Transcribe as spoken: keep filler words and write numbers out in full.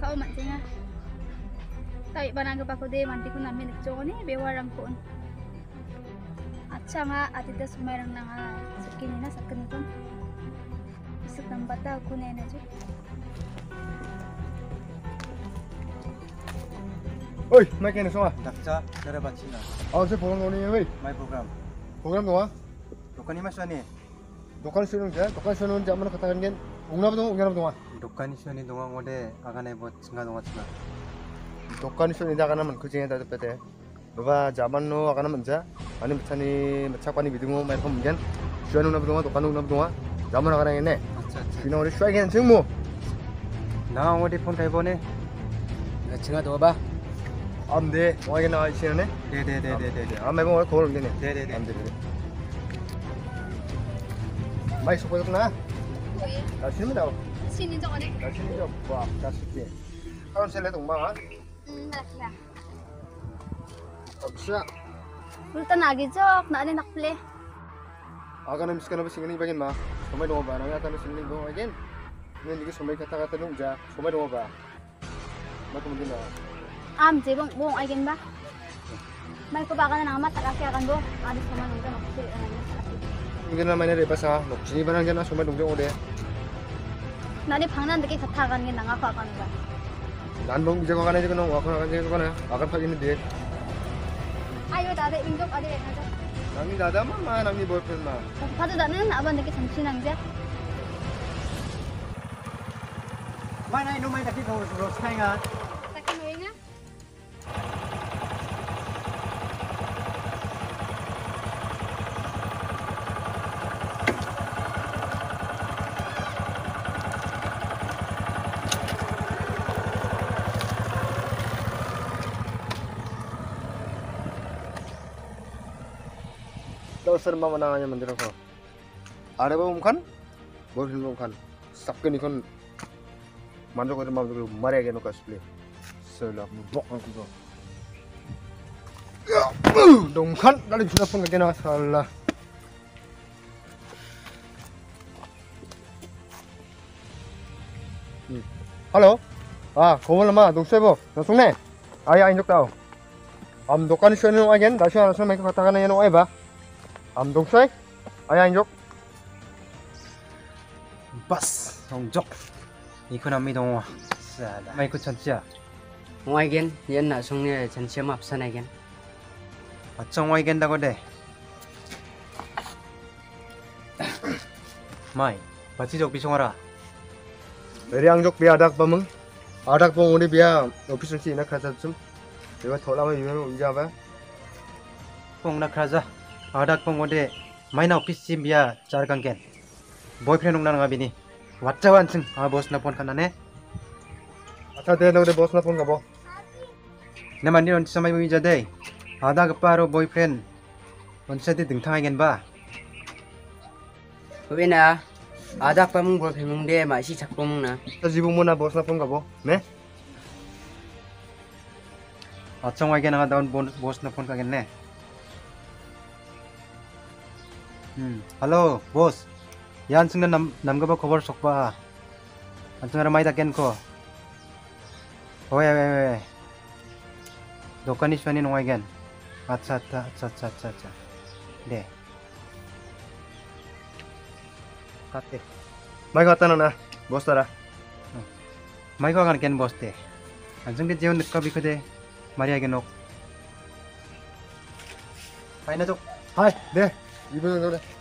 kau mak singa. Tapi barang kepa kode manti ku namin cone bewarang kun. Acha nga atita sumerang nanga sakini na sakini kun. Isuk nang bata ku nena ju. Oi, mai kene soma. Dakcha dara batsina. Aw se bolong oni wei. Mai program. Program doa? Dokani mas ani. Dokani sunun ja, dokani sunun ja mana katakan gen. Ungrab dong, ungrab dong. Dokani sunun dong ngode agane bot singa dong atsna. Dokani sunun ja kana man kucing eta tepete. Baba jaman no agana manja. Ani mchani mchapani bidungo mai kom gen. Sunun unab dong, dokani unab dong. Jaman agana ngene. Acha acha. Sino ri swai gen singmu. Na ngode phone tai bone. Singa dong ba. Am de, mau yang naik sini? De de de de de de. Am memang orang korup ini. De de de. Am de de. Mai supaya tu na? Boleh. Dari sini mana? Sini jauh ni. Dari sini jauh. Wah, dari sini. Kau nak selesai tunggu mana? Hmm, tak siap. Tak siap. Kita nak gijok, nak ada nak play. Agar kami sekarang bersinggungi bagian mana? Semua dua bar. Kami akan bersinggungi dua bagian. Ini juga semua kata-kata nungja. Semua dua bar. Macam mana? Am jebong bong agen ba? May kubakan na namat at akan bo. Alis naman nung dyan ako sila naman sa akin. Hindi naman na riba sa nuk. Siniba nang dyan na sumay nung dyan ulit. Nalipang na naging katakan nga nga kakan ba? Saan bong dyan ko ka na dyan ko nung wakon akan dyan ko ka na? Akan pag inidit. Ayaw dada indok adi na dyan. Nami dada ma ma, nami boyfriend ma. Pato dada na naaban naging samsi nang dyan. May na inumay nakita ko sa kaya nga. Serba menangnya menteri kau. Ada apa umkan? Boleh umkan. Sabke ni kon. Mandor kau terima dulu. Mari agen kau split. Sebelah blok nanti kau. Dongkan dari sudah pun agen salah. Hello. Ah, kau lama. Dong sebo. Langsung ne. Ayah induk tahu. Am dokan seno agen. Dah siapa langsung mereka katakan yang no eba. Am dong say, ayah injok. Bas, injok. Ekonomi dong. Salah. Mai ikut cantia. Wai gen, dia nak sungnya cantia map sana gen. Acang wai gen dah kode. Mai, baci jok bisongara. Dari injok biar adak bameng. Adak bameng ni biar opis nanti nak kerja tu. Jika thola mai juga unjau apa? Pung nak kerja. Adak pengode main office sim biar cari kangen boyfriend nunggu nangga bini wacawan sing ah bos na phone kanane atau dia nunggu bos na phone kabo nama ni orang samai mungkin jadi adak keparo boyfriend onset itu tengah ingin ba tapi na adak pemung boyfriend mung dia masih cakpung na terjibung muna bos na phone kabo ne atau lagi nangga down bos na phone kangen ne. Halo bos, yang sengen nam namgaba cover sokpa, anjung ramai takkan ko. Oye oye oye, dokani swani nongai gan, atsat atsat atsat atsat, deh. Kate, mai kata nana, bos tara, mai kau akan gan bos deh, anjung deh jauh nukka biko deh, mari agen nok. Hai na tu, hai deh. 이번에 노래